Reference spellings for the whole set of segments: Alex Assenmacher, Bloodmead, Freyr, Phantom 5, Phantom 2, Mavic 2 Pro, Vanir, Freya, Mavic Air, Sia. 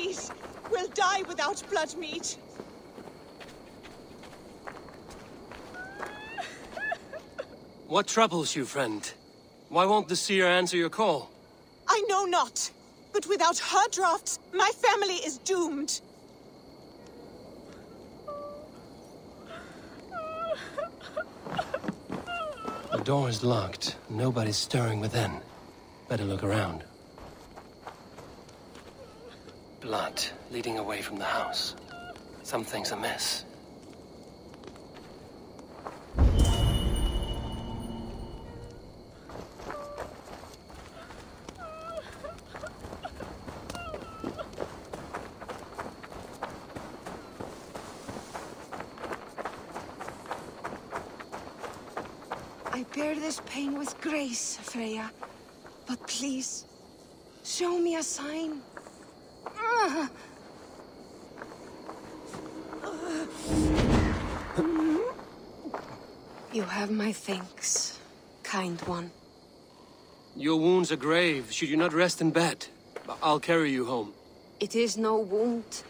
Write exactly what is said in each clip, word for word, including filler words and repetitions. Please, we'll die without blood meat. What troubles you, friend? Why won't the seer answer your call? I know not, but without her drafts, my family is doomed. The door is locked. Nobody's stirring within. Better look around. Blood leading away from the house. Something's amiss. I bear this pain with grace, Freya, but please, show me a sign. You have my thanks, kind one. Your wounds are grave. Should you not rest in bed? I'll carry you home. It is no wound,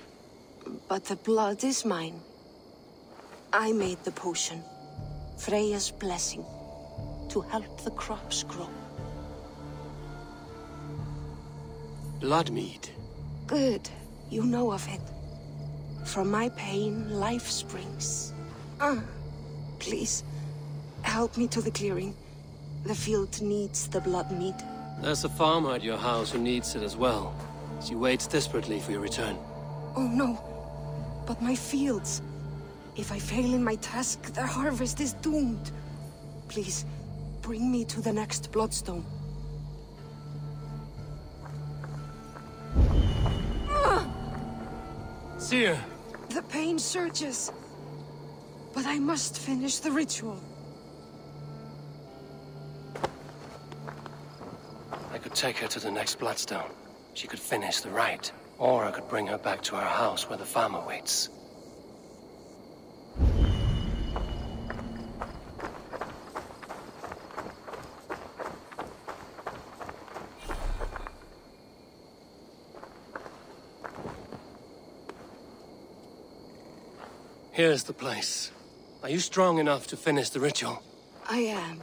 but the blood is mine. I made the potion, Freya's blessing, to help the crops grow. Bloodmead. Good. You know of it. From my pain, life springs. Ah, please, help me to the clearing. The field needs the bloodmead. There's a farmer at your house who needs it as well. She waits desperately for your return. Oh no, but my fields. If I fail in my task, their harvest is doomed. Please, bring me to the next bloodstone. Sia! The pain surges, but I must finish the ritual. I could take her to the next bloodstone. She could finish the rite, or I could bring her back to her house where the farmer waits. Here's the place. Are you strong enough to finish the ritual? I am,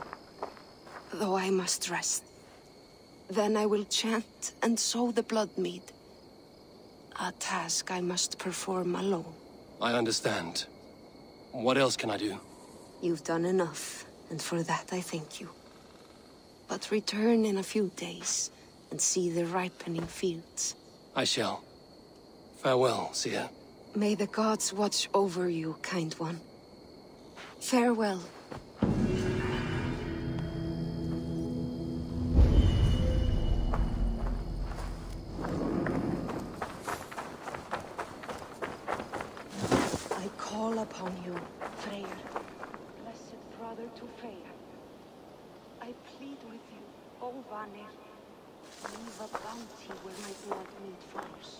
though I must rest. Then I will chant and sow the bloodmead. A task I must perform alone. I understand. What else can I do? You've done enough, and for that I thank you. But return in a few days and see the ripening fields. I shall. Farewell, Sia. May the gods watch over you, kind one. Farewell. I call upon you, Freyr, blessed brother to Freya. I plead with you, O Vanir, leave a bounty where my blood meat flows.